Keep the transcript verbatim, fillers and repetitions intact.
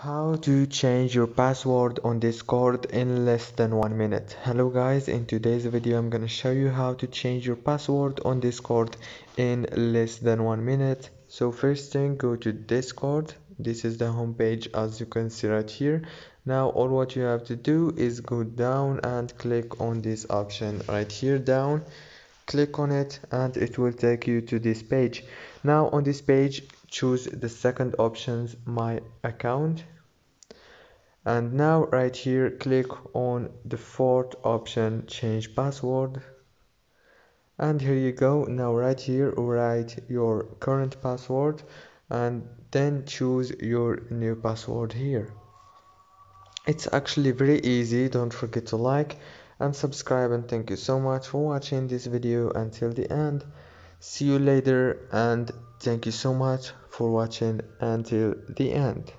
How to change your password on Discord in less than one minute. Hello guys, in today's video I'm gonna show you how to change your password on Discord in less than one minute. So first thing, go to Discord. This is the home page, as you can see right here. Now all what you have to do is go down and click on this option right here down. Click on it and it will take you to this page. Now on this page, choose the second option, my account, and now right here click on the fourth option, change password, and here you go. Now right here write your current password and then choose your new password here. It's actually very easy. Don't forget to like and subscribe, and thank you so much for watching this video until the end. See you later, and thank you so much for watching until the end.